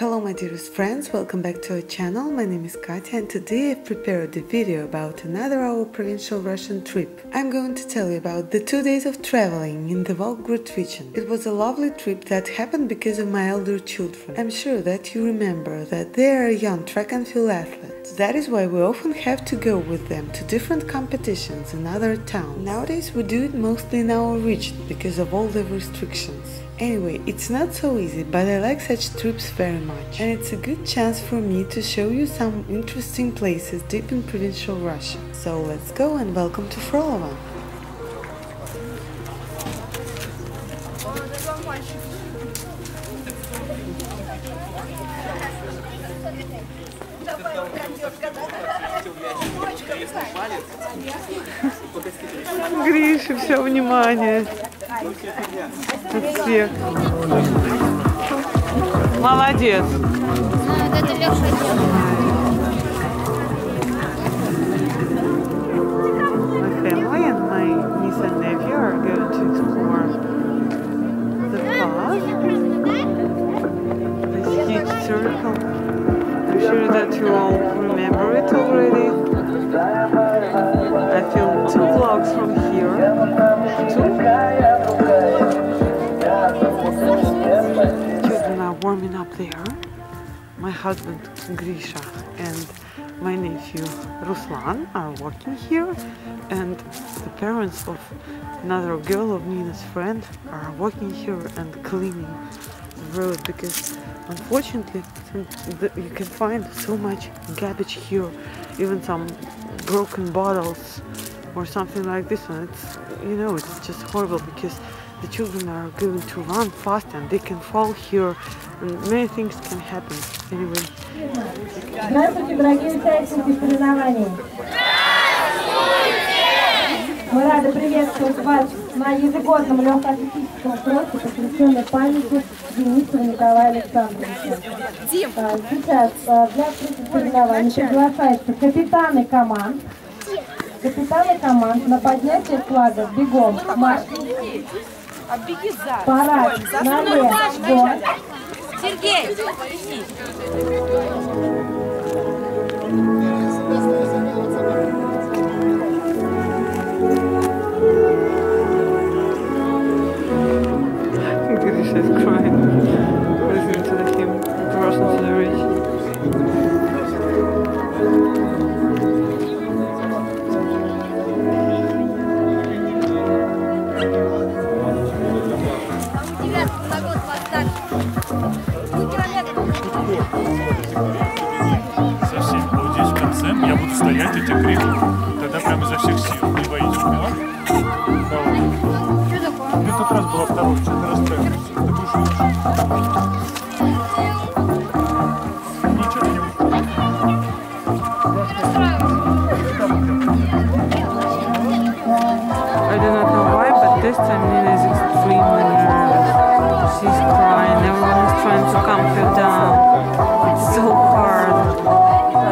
Hello my dearest friends, welcome back to our channel. My name is Katya and today I've prepared a video about another our provincial Russian trip. I'm going to tell you about the 2 days of traveling in the Volgograd region. It was a lovely trip that happened because of my elder children. I'm sure that you remember that they are young track and field athletes. That is why we often have to go with them to different competitions in other towns. Nowadays we do it mostly in our region because of all the restrictions. Anyway, it's not so easy, but I like such trips very much, and it's a good chance for me to show you some interesting places deep in provincial Russia. So let's go and welcome to Frolovo! Гриша, все внимание! От всех. Молодец. My family and my niece and nephew are going to explore the path. This huge circle. I'm sure that you all remember it already. I filmed 2 vlogs from here. Children are warming up there. My husband Grisha and my nephew Ruslan are walking here, and the parents of another girl of Nina's friend are walking here and cleaning the road because unfortunately you can find so much garbage here, even some broken bottles or something like this one. It's, you know, it's just horrible because the children are going to run fast and they can fall here and many things can happen. Anyway. Здравствуйте, дорогие участники соревнований! Здравствуйте! Мы рады приветствовать вас на ежегодном легкоатлетическом сроке, посвященном памяти Дениса Николая Александровича. Сейчас для открытия соревнований приглашаются капитаны команд. Капитаны команд на поднятие флага бегом марш. Парад налево до... Сергей! Grisha is crying. Listening to the hymn, the Russian generation. Совсем поудешь в конце, я буду стоять и тебя крикну. Тогда прямо изо всех сил. Не боитесь, поняла? Что такое? Мне тот раз было второй, что ты расстраиваешься. Ты будешь лучше. Ничего ты не будешь. I do not know why, but this time Nina is extremely nervous. She's crying, everyone is trying to calm her down. It's so hard. I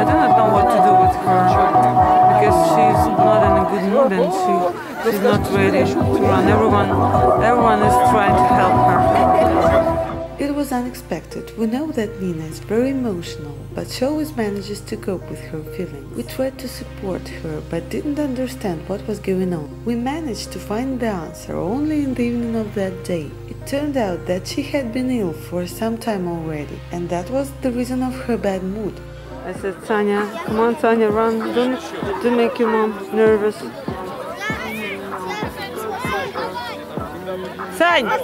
do not know what to do with her because she's not in a good mood and she's not ready to run. Everyone is trying to help her. It was unexpected. We know that Nina is very emotional, but she always manages to cope with her feelings. We tried to support her, but didn't understand what was going on. We managed to find the answer only in the evening of that day. Turned out that she had been ill for some time already, and that was the reason of her bad mood. I said, Sanya, come on, Sanya, run, don't make your mom nervous. Sanya!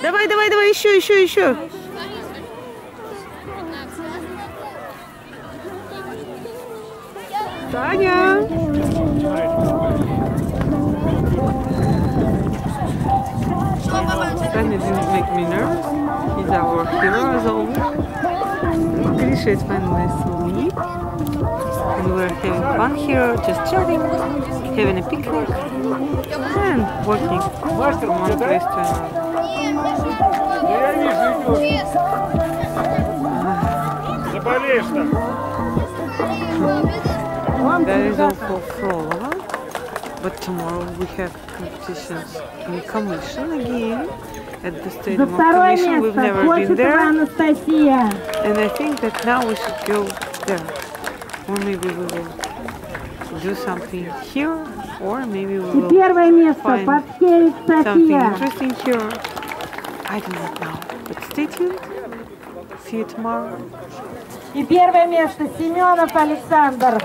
Давай, еще. Tanya! Tanya didn't make me nervous. He's our hero as always. Grisha is finally asleep. And we're having fun here, just chatting, having a picnic, and walking from one place to another. Very well for Frolova, but tomorrow we have competitions in Commission again at the Stadium of Commission. We've never been there, and I think that now we should go there, or maybe we will do something here, or maybe we will find something interesting here. I do not know, but stay tuned. See you tomorrow. И первое место Семенов Александр.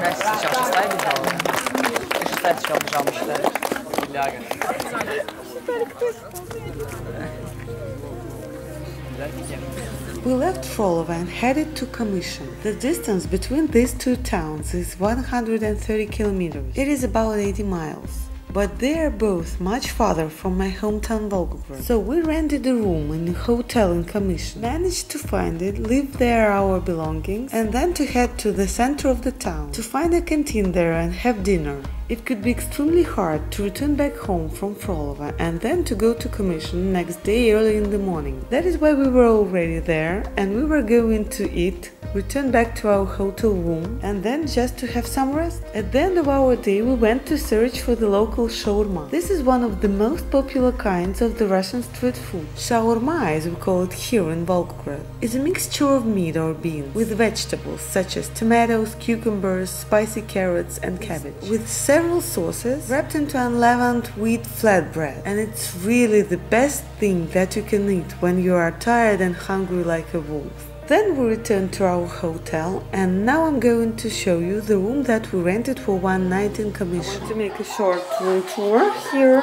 We left Frolova and headed to Kamyshin. The distance between these two towns is 130 kilometers. It is about 80 miles. But they are both much farther from my hometown Volgograd. So we rented a room in a hotel in Kamyshin, managed to find it, leave there our belongings, and then to head to the center of the town, to find a canteen there and have dinner. It could be extremely hard to return back home from Frolova and then to go to Kamyshin next day early in the morning. That is why we were already there and we were going to eat, return back to our hotel room and then just to have some rest. At the end of our day we went to search for the local shawarma. This is one of the most popular kinds of the Russian street food. Shawarma, as we call it here in Volgograd, is a mixture of meat or beans with vegetables such as tomatoes, cucumbers, spicy carrots and cabbage, with several sauces wrapped into unleavened wheat flatbread, and it's really the best thing that you can eat when you are tired and hungry like a wolf. Then we returned to our hotel, and now I'm going to show you the room that we rented for one night in Kamyshin. I want to make a short room tour here.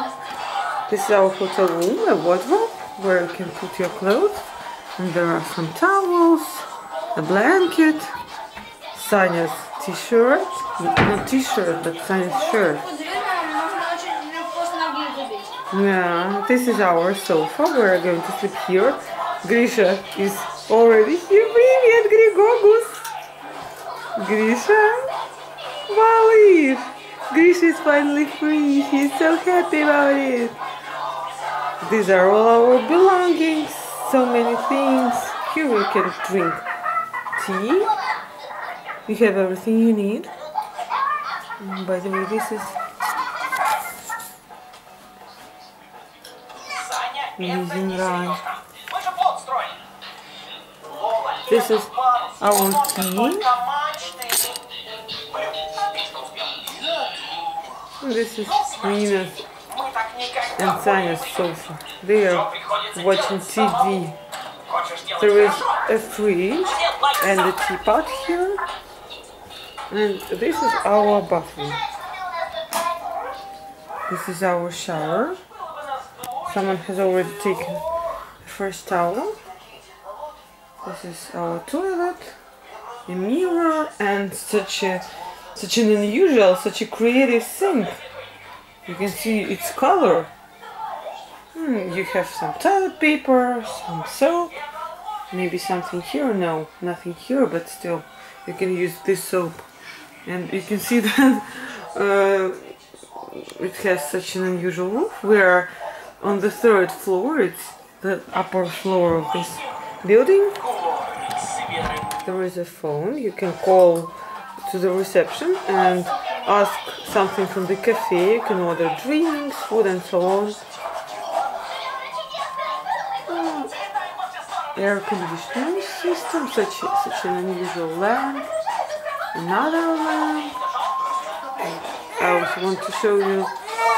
This is our hotel room, a wardrobe where you can put your clothes, and there are some towels, a blanket, Sanya's t-shirt, not t-shirt, but Sanya's shirt. Yeah, this is our sofa, we're going to sleep here. Grisha is already here. Привет, Grigorgus! Grisha! Wow, it! Grisha is finally free, he's so happy about it! These are all our belongings, so many things. Here we can drink tea. You have everything you need. And by the way, this is right. This is our tea. This is Nina and Sanya's sofa. They are watching TV. There is a fridge and a teapot here. And this is our bathroom. This is our shower. Someone has already taken the first towel. This is our toilet, a mirror, and such an unusual, such a creative sink. You can see its color. You have some toilet paper, some soap, maybe something here. No, nothing here, but still you can use this soap. And you can see that it has such an unusual roof. We are on the third floor, it's the upper floor of this building. There is a phone, you can call to the reception and ask something from the cafe, you can order drinks, food and so on. Air conditioning system, such an unusual lamp. Another lamp. I also want to show you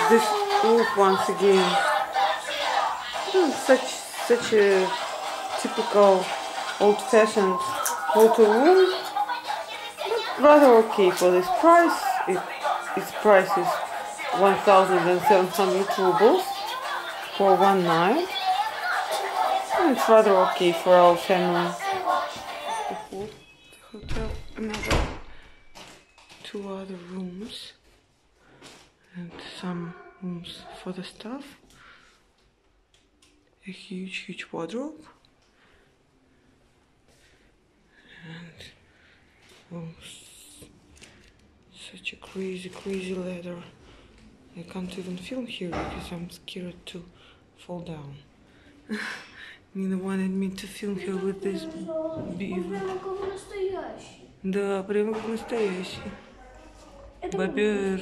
this roof once again. Such a typical old-fashioned hotel room, but rather okay for this price. Its price is 1,700 rubles for one night, and it's rather okay for our family. The hotel, another two other rooms and some rooms for the staff. A huge wardrobe and such a crazy ladder. I can't even film here because I'm scared to fall down. Nina wanted me to film her with this beaver. Да, прямо как настоящий. Бобер.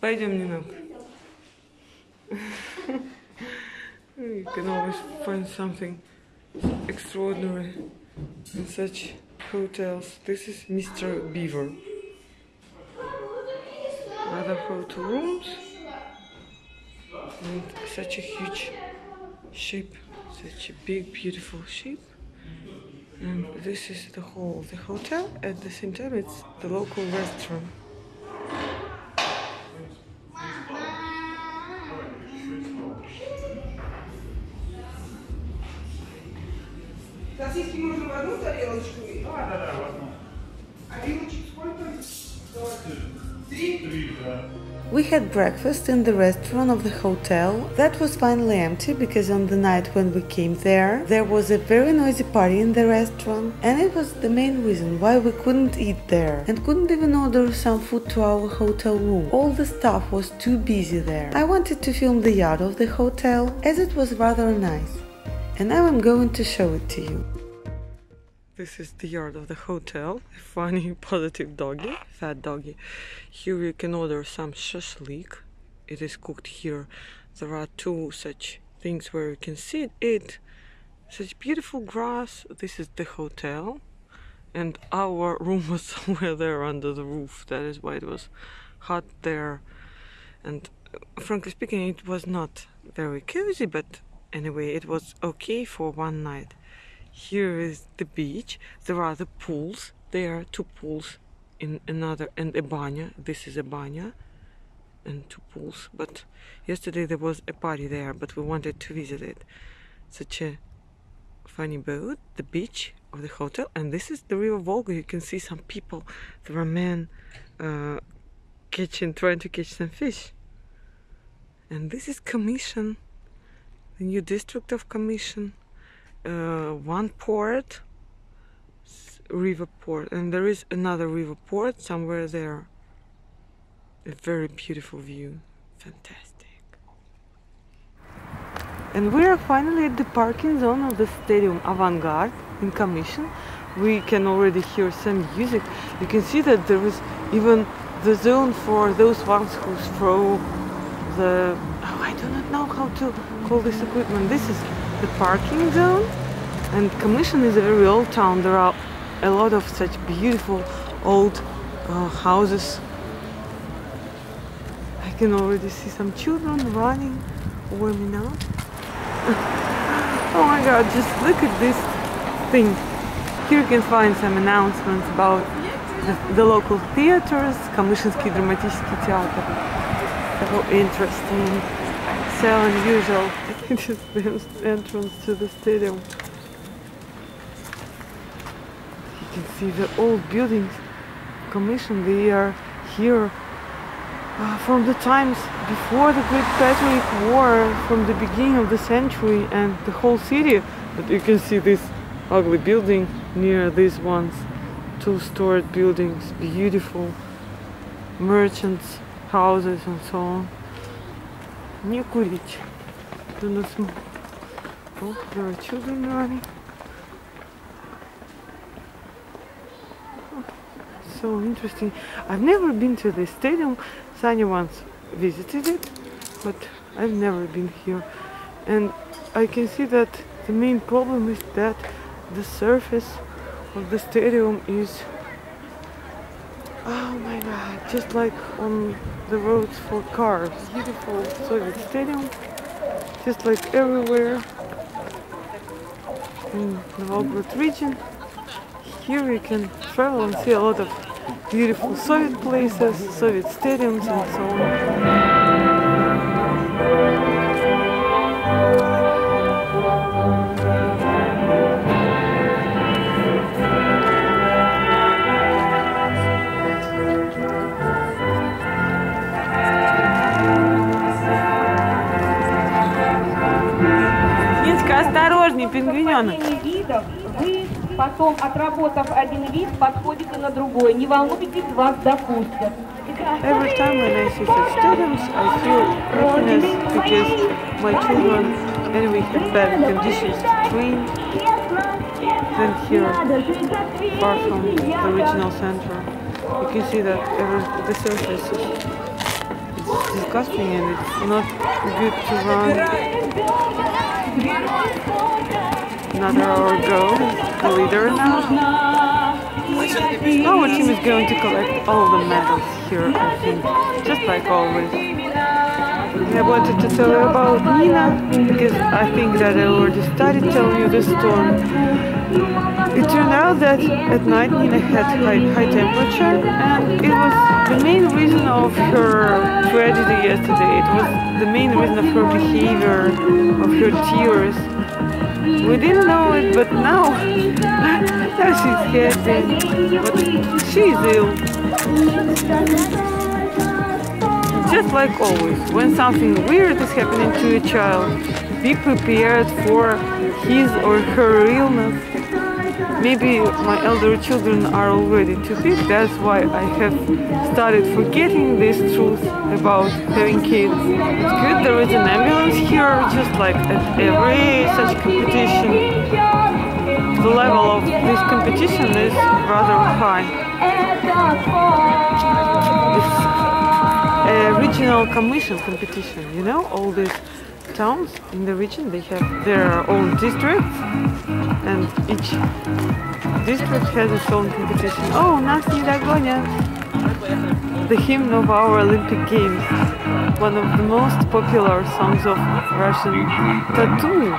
Пойдем, Нинок. You can always find something extraordinary in such hotels. This is Mr. Beaver. Another hotel rooms. And such a huge ship, such a big, beautiful ship. And this is the whole of the hotel. At the same time, it's the local restaurant. We had breakfast in the restaurant of the hotel. That was finally empty because on the night when we came there was a very noisy party in the restaurant, and it was the main reason why we couldn't eat there and couldn't even order some food to our hotel room. All the staff was too busy there. I wanted to film the yard of the hotel as it was rather nice, and now I'm going to show it to you. This is the yard of the hotel. A funny, positive doggy, fat doggy. Here you can order some shashlik. It is cooked here. There are two such things where you can sit, eat. Such beautiful grass. This is the hotel. And our room was somewhere there under the roof. That is why it was hot there. And frankly speaking, it was not very cozy, but anyway, it was okay for one night. Here is the beach. There are the pools. There are two pools in another and a banya. This is a banya and two pools. But yesterday there was a party there, but we wanted to visit it. Such a funny boat, the beach of the hotel, and this is the river Volga. You can see some people. There are men trying to catch some fish. And this is Kamyshin, the new district of Kamyshin. One port, river port, and there is another river port somewhere there. A very beautiful view, fantastic. And we are finally at the parking zone of the stadium Avangard in Kamyshin. We can already hear some music. You can see that there is even the zone for those ones who throw the... Oh, I do not know how to call this equipment. This is the parking zone, and Kamyshin is a very old town. There are a lot of such beautiful old houses. I can already see some children running, warming up. Oh my god, just look at this thing. Here you can find some announcements about the local theaters, Kamyshinsky Dramatichesky Teatr. So interesting. So unusual. It is the entrance to the stadium. You can see the old buildings. Commission, they are here from the times before the Great Patriotic War, from the beginning of the century, and the whole city. But you can see this ugly building near these ones. Two-storied buildings, beautiful merchants, houses, and so on. Не курить. Do not smoke. Oh, there are children running. Oh, so interesting. I've never been to this stadium. Sanya once visited it, but I've never been here. And I can see that the main problem is that the surface of the stadium is... Oh my god, just like on the roads for cars. Beautiful Soviet stadium, just like everywhere in the Volgograd region. Here you can travel and see a lot of beautiful Soviet places, Soviet stadiums, and so on. Потом, отработав один вид, подходите на другой. Не волнуйтесь, вас допустят. Every time when I see such students, I feel happiness because my children anyway have better conditions to train than here, far from the original center. You can see that the surface is disgusting and it's not good to run another hour ago. The leader now. Our team is going to collect all the medals here, I think, just like always. I wanted to tell you about Nina, because I think that I already started telling you the story. It turned out that at night Nina had high temperature, and it was the main reason of her tragedy yesterday. It was the main reason of her behavior, of her tears. We didn't know it, but now she's happy, but she's ill. Just like always, when something weird is happening to a child, be prepared for his or her illness. Maybe my elder children are already too big, that's why I have started forgetting this truth about having kids. It's good there is an ambulance here, just like at every such competition. The level of this competition is rather high. A regional commission competition, you know, all these towns in the region, they have their own districts, and each district has its own competition. Oh, nas ne dogonят! The hymn of our Olympic Games, one of the most popular songs of Russian tattoo.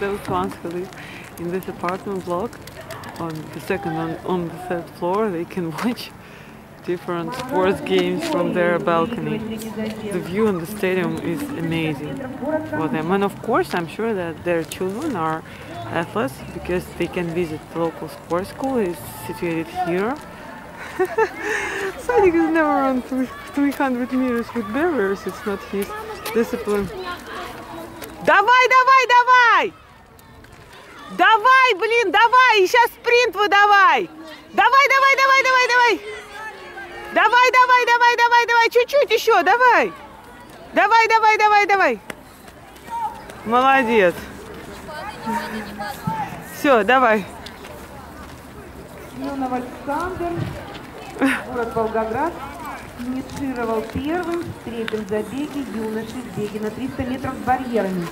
Those ones who live in this apartment block, on the third floor, they can watch different sports games from their balcony. The view on the stadium is amazing for them. And of course, I'm sure that their children are athletes because they can visit the local sports school. It's situated here. Sadik is never run 300 meters with barriers. It's not his discipline. Давай, давай, давай! Давай, блин, давай! И сейчас спринт выдавай! Давай, давай, давай, давай, давай! Давай, давай, давай, давай, давай, чуть-чуть еще, давай. Давай, давай, давай, давай. Молодец. Все, давай. Семенов Александр, город Волгоград, инициировал первым в третьем забеге юношей в беге на 300 метров с барьерами.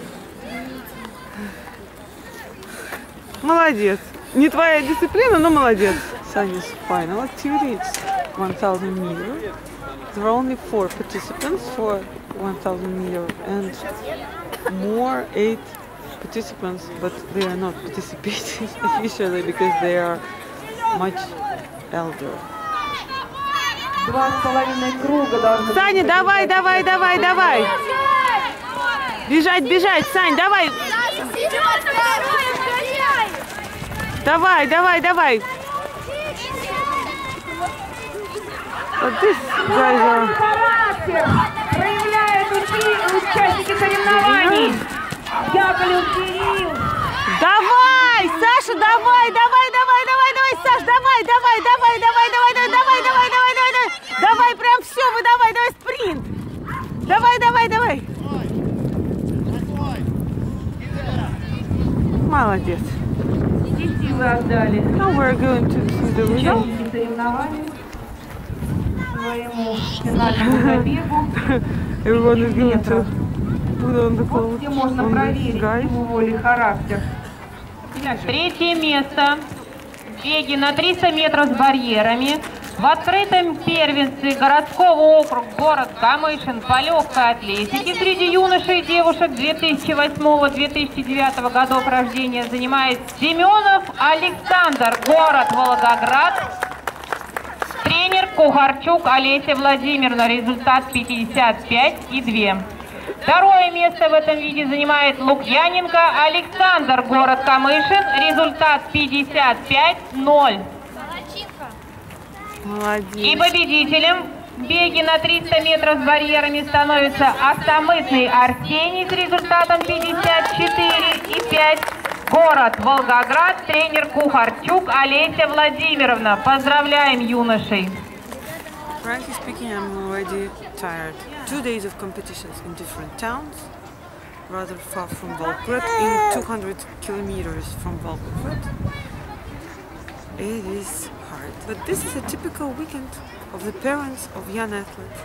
Молодец. Не твоя дисциплина, но молодец. Саня's final activity is 1,000 meters. There are only 4 participants for 1,000 meters and more 8 participants, but they are not participating usually because they are much elder. Саня, давай, давай, давай, давай! Бежать, бежать, Сань, давай! Давай, давай, давай! But these guys are... Давай, Саша, давай, давай, давай, давай, давай, Саш, давай, давай, давай, давай, давай, давай, давай, давай, давай, давай, давай, давай, прям все, выдавай, давай, спринт, давай, давай, давай. Молодец. Now we're going to see the result. Everyone is going to put on the clothes on these guys. Третье место в беге на 300 метров с барьерами в открытом первенстве городского округа город Камышин по легкой атлетике среди юношей и девушек 2008-2009 годов рождения занимает Семенов Александр, город Волгоград. Тренер Кухарчук Олеся Владимировна. Результат 55,2. Второе место в этом виде занимает Лукьяненко Александр, город Камышин. Результат 55,0. И победителем беги на 300 метров с барьерами становится Автомытный Артений с результатом 54,5. Город Волгоград, тренер Кухарчук Олеся Владимировна. Поздравляем юношей. Frankly speaking, I'm already tired. 2 days of competitions in different towns, rather far from Volgograd, in 200 kilometers from Volgograd. It is hard. But this is a typical weekend of the parents of young athletes.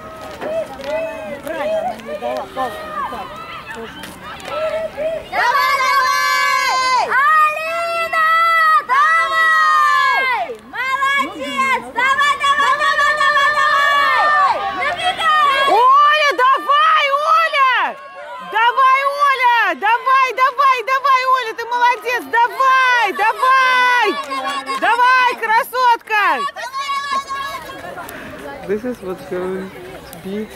This is what's going to be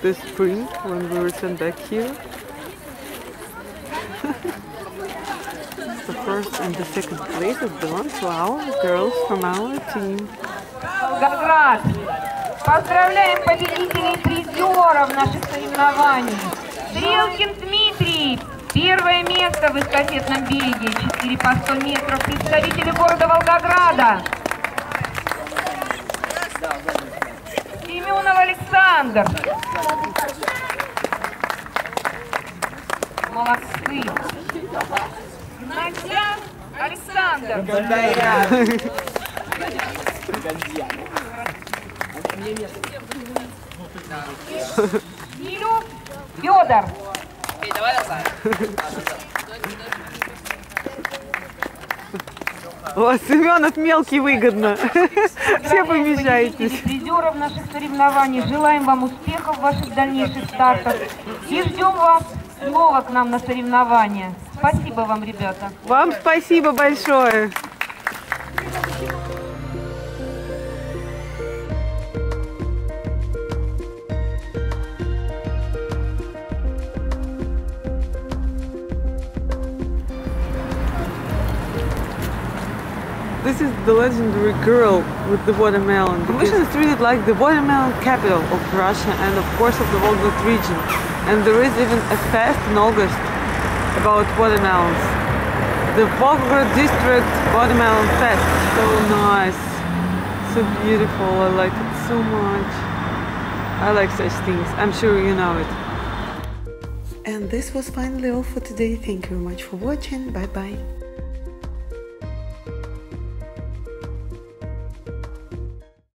the spring when we return back here. The first and the second places belong to our girls from our team. Volgograd! Поздравляем победителей и призеров наших соревнований. Стрелкин Дмитрий, первое место в эстафетном беге 4 по 100 метров, представители города Волгограда. Семенов Александр. Молодцы. Наdia Александр. Илюх Федор. О, Семенов мелкий выгодно. Все помещаетесь. Призеров наших соревнований. Желаем вам успехов в ваших дальнейших стартах. И ждем вас снова к нам на соревнования. Спасибо вам, ребята. Вам спасибо большое. This is the legendary girl with the watermelon. Commission is treated like the watermelon capital of Russia and of course of the Volgograd region. And there is even a fest in August about watermelons. The Volgograd District Watermelon Fest. So nice. So beautiful. I like it so much. I like such things. I'm sure you know it. And this was finally all for today. Thank you very much for watching. Bye bye.